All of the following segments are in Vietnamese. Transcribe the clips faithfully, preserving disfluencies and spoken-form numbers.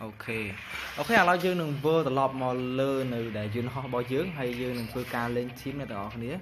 โอเคโอเคเรายืนหนึ่งเบอร์ตลอดมาเลินในแต่ยืนห้องบอยเยื้องให้ยืนหนึ่งเพื่อการเล่นชิปในต่อเนี้ย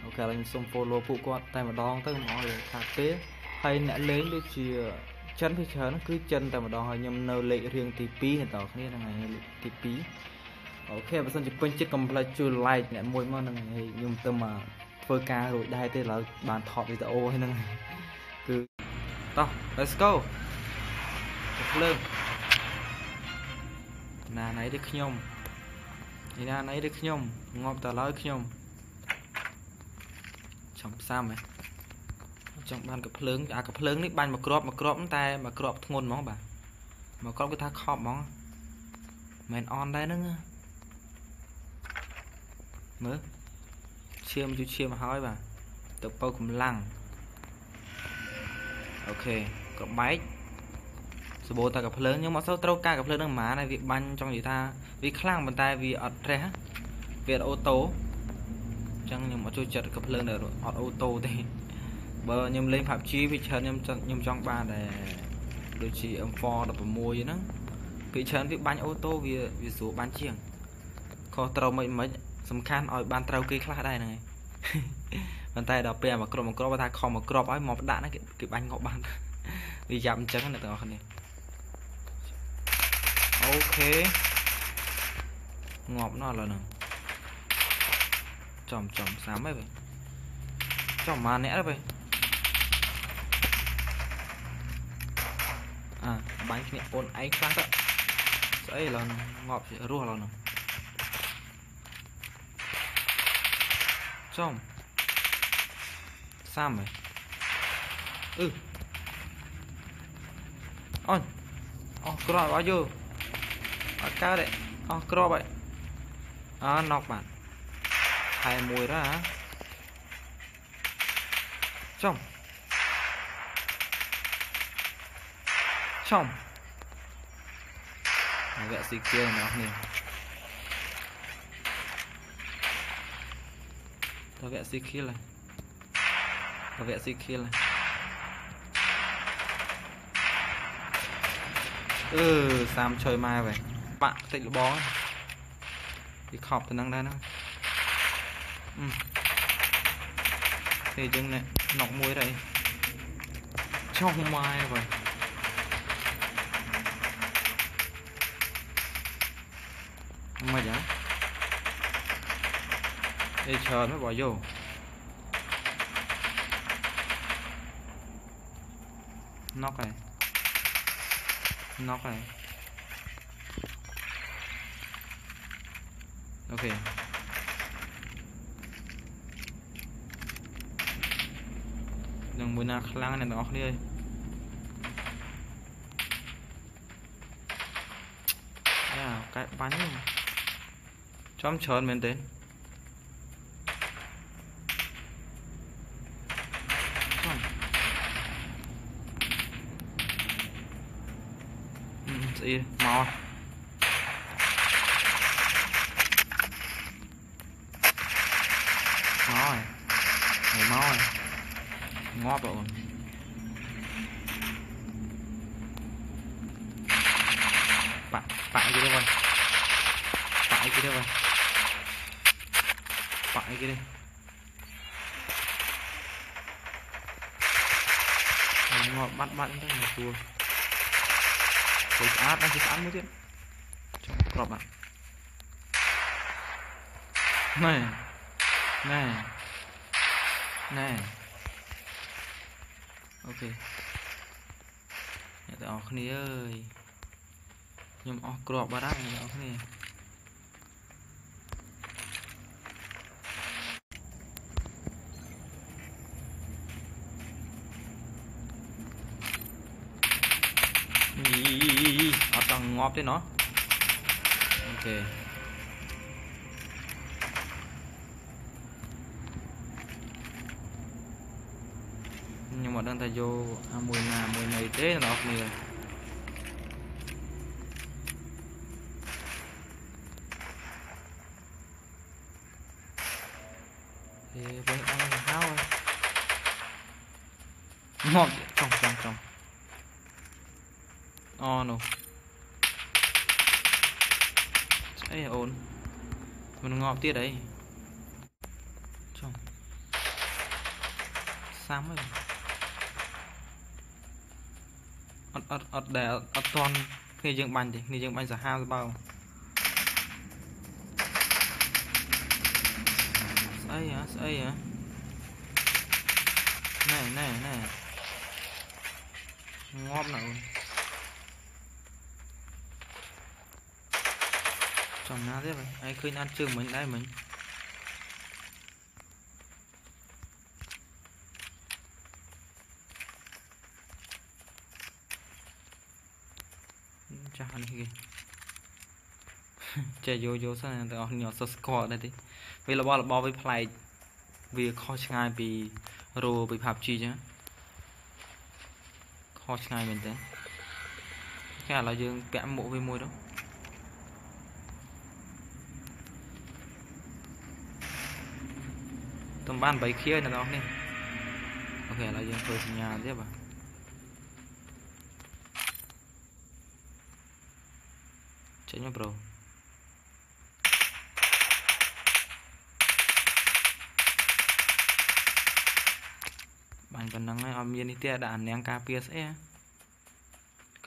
โอเคเราส่งโฟโล่พวกก็แต่มาดองเติมหมอเลยคาเฟ่ให้แนะเล่นด้วยเชียร์ชั้นเพื่อชั้นคือจันแต่มาดองให้ยำเนอเละเรียงตีปีให้ต่อเนี้ยต่อ let's go เลิกนายได้ขยมนี่นะนายได้ขยมงบแต่เลิกขยมชมซ้ำไหมชมบ้านกับเพลิงอากระเพลิงนี่บ้านมากรอบมากรอบตั้งแต่มากรอบทงวนมองบ่ามากรอบก็ท่าขอบมองเหม็นออนได้นั่งเงือเมื่อเชื่อมอยู่เชื่อมาหายบ่แต่เปิดกลุ่มลังโอเค ก็ไม้สโบตากับเพลิงยังมาเซาเต้ากากกับเพลิงนั่งหมาในวิบันจังอยู่ท่าวิคลั่งบันไดวิอัดแร่เวียดโอโต้จังยังมาช่วยจัดกับเพลิงเดือดออดโอโต้ได้เบอร์ยังเล่นผับชีวิตเชิญยังยังจ้องบ้านได้โดยชีอัมฟอร์ดับมวยนั่งพิเชิญพิบันโอโต้วิวิสูบันเชียงคอเตาไม่เหม็นสำคัญออยบันเตาเกยคลั่งได้ไง บันไดดอกเปียมากรอบมากรอบว่าท่าคอมากรอบไอ้หมอบด่านนั่นเก็บบันเงาะบ้าน วิจัมจังนั่นต่อคนนี้ ok ngọt nó là nè chòm chòm xám ấy vậy chòm mà nẽ đấy vậy à bánh mẹ ôn ấy khác đó ấy là ngọt sẽ rua là nè chòm xám vậy ừ ôn ô cọt bao nhiêu cá đấy, oh cọp vậy, à nọc bạn, hai mùi đó hả? Chồng, chồng, vẽ gì kia nó nè, ta vẽ gì kia này, ta vẽ gì kia này, ừ, Sam chơi mai vậy. Bạn tịt bó thì khọp từ năng đây nó ừ. Thì chừng này nọc muối đây trong mai vậy mà dạ thì chờ nó bỏ vô nọc này nọc này ok đừng buồn à lang này nó không đi ơi à cái bánh chấm chớn mình đến gì màu ngọt rồi bạn bạn kia đây rồi bạn kia đây rồi bạn kia đây ngọt bắt bắt đây là chua rồi át đang chỉ ăn mới tiếp cọp bạn này này này ok để tao không đi ơi nhưng mà cọp bà đắt này không đi ở trong ngọt thế nó. Ok. Nhưng mà đang ta vô mùi nào mùi này thế nó như này. Thì bên ăn háo ngọt trong trong trong. Oh no. Ấy ổn. Mình ngọt tiết đấy. Trong. Xám rồi. Ất ất ất để ất toàn khi dựng bánh thì khi dựng bánh giả hao bao. Ấy hả? Ấy hả? Này này này. Ngọt nào. Chồng na thế vậy, ai khơi ăn trường mình đây mình. Chả ăn gì. Chạy vô vô sao này, tao nhỏ sốt cỏ đây đi. Vì là bao là bao với play, vì khó ngay vì rồi bị phạt chi chứ. Khó ngay mình thế. Cái là dương vẽ mộ với môi đó. Tầm ban bảy kia là đó nè. Ok là giờ tôi xin nhà tiếp à. Chạy nhau bro. Bạn cần năng này ôm yên đi tia đạn nén ca pia sẽ.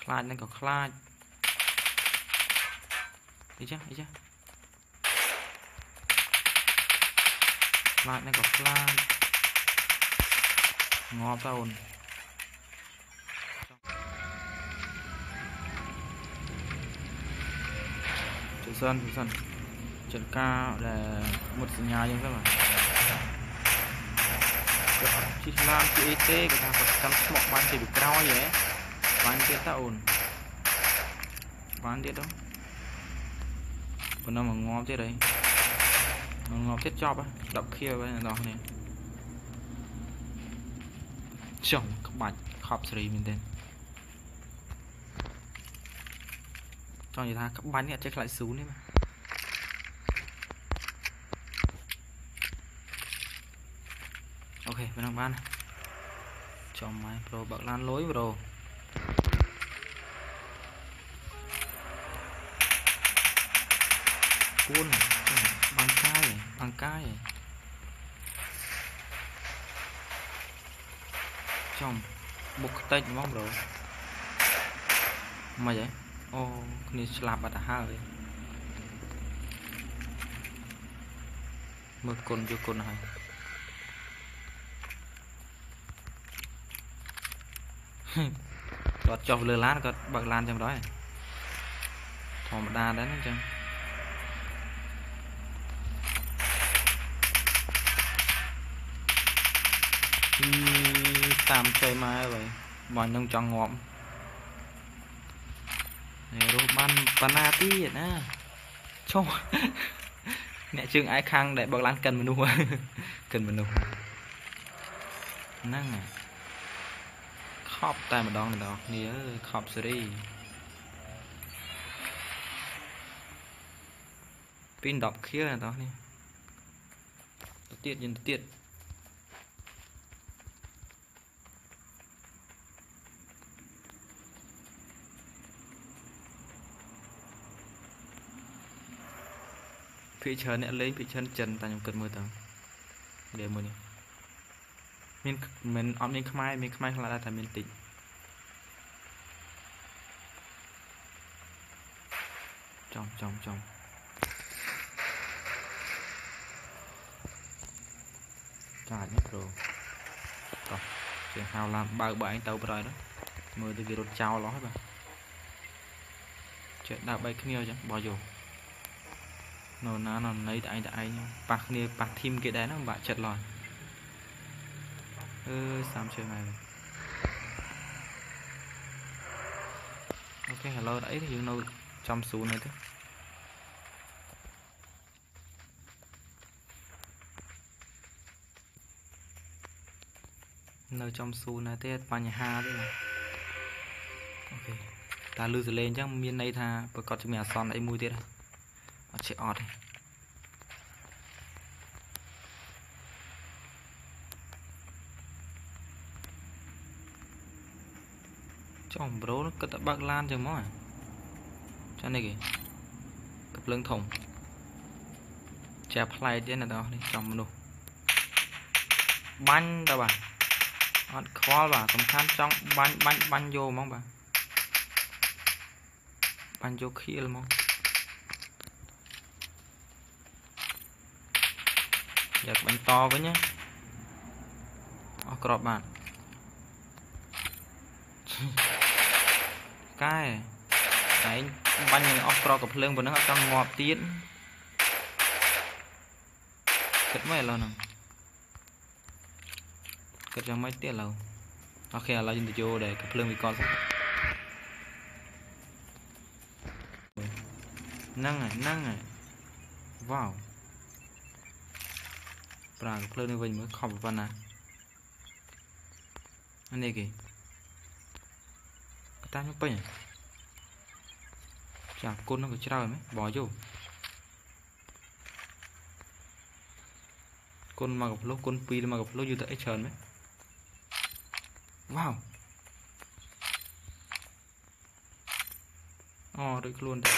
Clyde này có Clyde. Đi chứ, đi chứ. Lại này có fly ngọt ra ồn chuẩn sân chuẩn sân chuẩn cao để một nhà nhưng các bạn chị làm chị ít tê người ta phải chăm sóc bạn thì bị cao vậy bạn kia ta ồn bạn kia đó còn đâu mà ngọt thế đấy ngọt chết chóp á, đọc kia với đó này. Chồng các bạn khóc sri mình tên. Cho người ta các bạn nhẹ check lại xuống đấy mà. Ok, bên đồng ban này. Chồng máy pro bật lan lối vào đồ. Cuốn này. Bằng cái này, bằng cái này. Chồng một tay mong rồi mà vậy ô này slap bắt ha rồi một con vô con này đọt chọc lừa lát có bạc lan trong đó này thò một đa đấy chứ tam chơi mai vậy bọn nông tròn ngọm này rồi ban pana tí vậy nè cho mẹ chương ái khang để bật lan cần mình nuôi cần mình nuôi năng à khóc tay mà đòn đòn nè khóc seri pin đọc kia này đó nè tiệt nhìn tiệt phía chân này lấy phía chân chân ta nhầm cần mưa tầng để mưa đi mình mình ôm mình khai mình khai là ta mình tịnh trong trong trong cả nhất rồi rồi chuyện hào làm bao bảy anh tàu rồi đó mưa từ kia đột trao ló hết rồi chuyện đào bay kia chứ bỏ vô nó nó nó lấy đại đại bạc nè bạc thêm cái đá nó bạc chật lòi ơ xám chơi này ok hello đấy thì nó trong xuống này thôi. Nơi trong xuống này thế bao nhiêu ha đấy này. Ok. Ta lư dữ lên chắc miền này tha, bật cọt cho mẹ son lại mùi tiệt đây. Ở chợ ọt. Chồng bố nó cất bạc lan chừng mó à. Cho này kìa. Cặp lưng thùng. Chà play thế này đó đi chồng nó. Bánh đâu bà. Ăn khó bà, tầm than trong bánh bánh bánh vô mong bà. Bánh vô khía mong. Giật bánh to với nhá. Ở crop bạn. Cái này bánh này off crop cặp lưng và nó trong ngọt tiến. Cất mấy lần nào. Cất ra mấy tiết lâu. Ok là lao dừng vô để cặp lưng bị con. Năng này, năng này. Wow. Và cặp lưng này mình mới khóc vào nè. Anh này kìa. Ta nhúc bênh à? Chà, côn nó có trao rồi mấy, bỏ vô. Côn mà gặp lô, côn pi mà gặp lô dư tệ trần mấy. Wow. Ồ, được luôn đấy.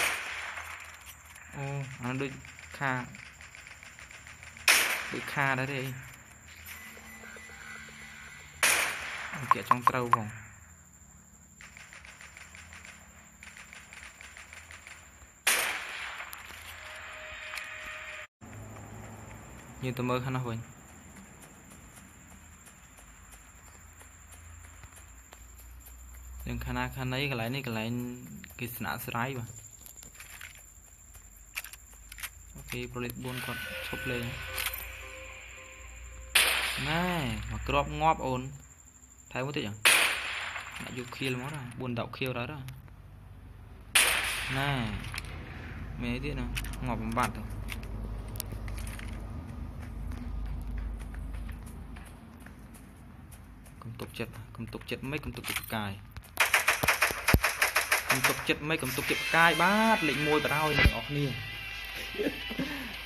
Ồ, nó được kha. Được kha đấy đây. Kìa trong trâu vòng. Như tôi mơ khá nó vậy. Đừng khá nào khá nấy cái lấy này cái lấy cái nạ xe rái bà. Ok, pro lệch bốn còn chụp lên. Này, mà crop ngóp ổn. Thấy không thế chẳng? Nãy dù khiêu mất rồi, buồn đậu khiêu đó rồi. Này mấy thế nào, ngọt bằng bạt rồi. Cấm tục chật, cấm tục chật mấy, cấm tục chật cài. Cấm tục chật mấy, cấm tục chật cài bát, lệnh môi bà rao này ọc nìa.